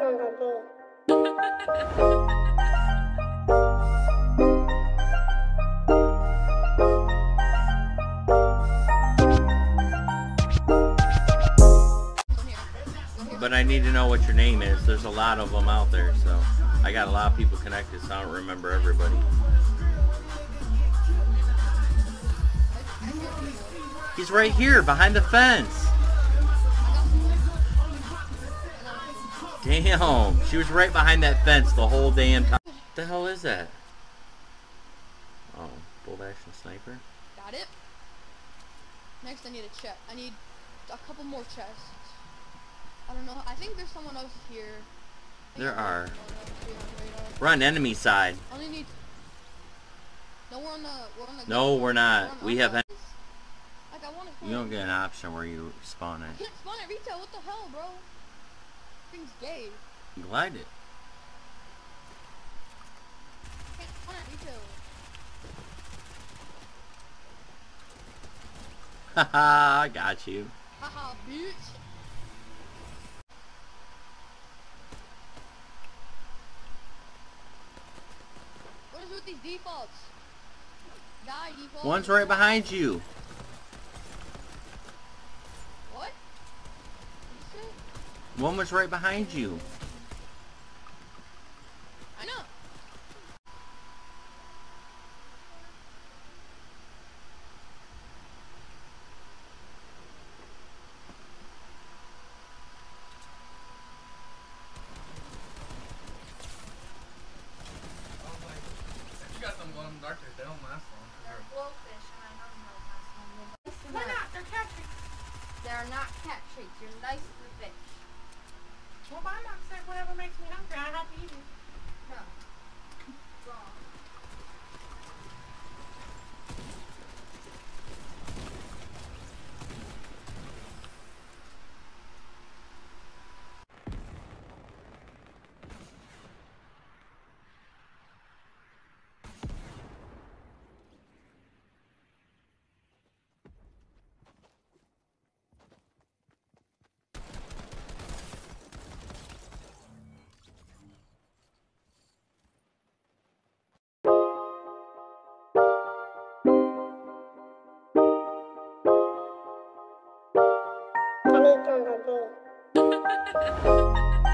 on the beat. But I need to know what your name is. There's a lot of them out there, so I got a lot of people connected, so I don't remember everybody. He's right here, behind the fence. Damn, she was right behind that fence the whole damn time. What the hell is that? Oh, bolt action sniper. Got it. Next I need a chest. I need a couple more chests. I don't know. I think there's someone else here. There are. We're on enemy side. Only need... No, we're on the... No, we're not. We have... Like, I want to... You don't get an option where you spawn it. I can't spawn at retail. What the hell, bro? Thing's gay. Glide it. I can't spawn at retail. Haha, I got you. Haha, bitch. With these defaults. Die, default. One's right behind you. What? One was right behind you. I know. They don't last long. They're blowfish, and I know they don't last long. They're not. They're cat treats. They're not cat treats. You're nice to the fish. Well, my mom said whatever makes me hungry, I have to eat it. No. Wrong. I need to